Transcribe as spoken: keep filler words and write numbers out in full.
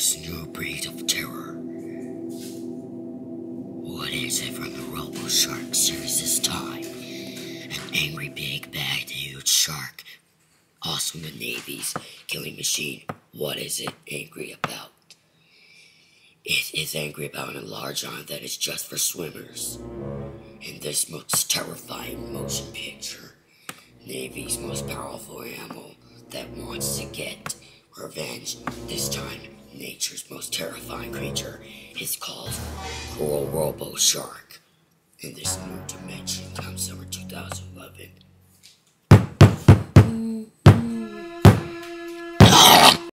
this new breed of terror. What is it from the Robo Shark series this time? An angry, big, bad, huge shark. Awesome the Navy's killing machine. What is it angry about? It is angry about a large island that is just for swimmers. In this most terrifying motion picture, Navy's most powerful animal that wants to get revenge. This time, nature's most terrifying creature is called Cruel Robo Shark. In this new dimension, time summer two thousand eleven. Mm.